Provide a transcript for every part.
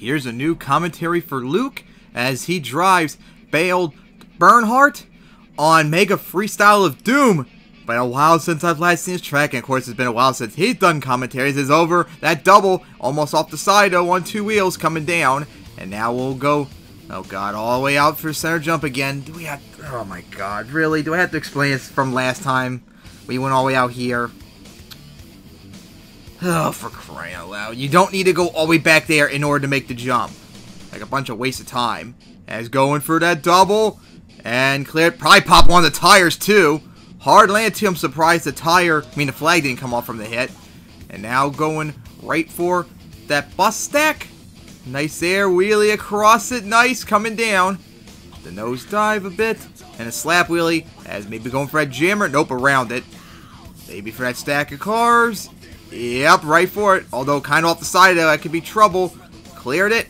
Here's a new commentary for Luke as he drives Bael Bernhardt on Mega Freestyle of Doom. Been a while since I've last seen his track, and of course it's been a while since he's done commentaries. It's over that double, almost off the side though, on two wheels coming down, and now we'll go, oh god, all the way out for center jump again. Do we have, oh my god, really? Do I have to explain this from last time? We went all the way out here. Oh, for crying out loud. You don't need to go all the way back there in order to make the jump. Like a bunch of waste of time. As going for that double, and cleared, probably pop one of the tires too. Hard land to him, surprised the tire, I mean the flag didn't come off from the hit. And now going right for that bus stack. Nice air, wheelie across it, nice, coming down. The nose dive a bit, and a slap wheelie, as maybe going for that jammer, nope, around it. Maybe for that stack of cars. Yep, right for it, although kind of off the side of it, that could be trouble. Cleared it,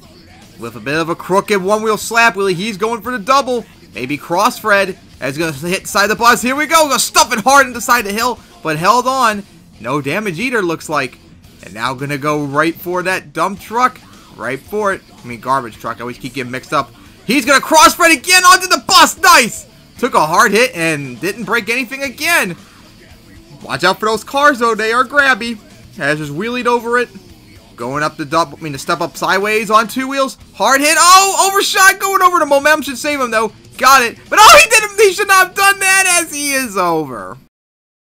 with a bit of a crooked one-wheel slap wheelie, he's going for the double. Maybe cross-thread, as he's going to hit the side of the bus, here we go, going to stuff it hard into the side of the hill, but held on, no damage either, looks like. And now going to go right for that dump truck. Right for it. I mean, garbage truck. I always keep getting mixed up. He's going to crossbred again onto the bus. Nice. Took a hard hit and didn't break anything again. Watch out for those cars, though. They are grabby. Has just wheelied over it. Going up the double. I mean, the step up sideways on two wheels. Hard hit. Oh, overshot. Going over. The momentum should save him, though. Got it. But, oh, he didn't. He should not have done that as he is over.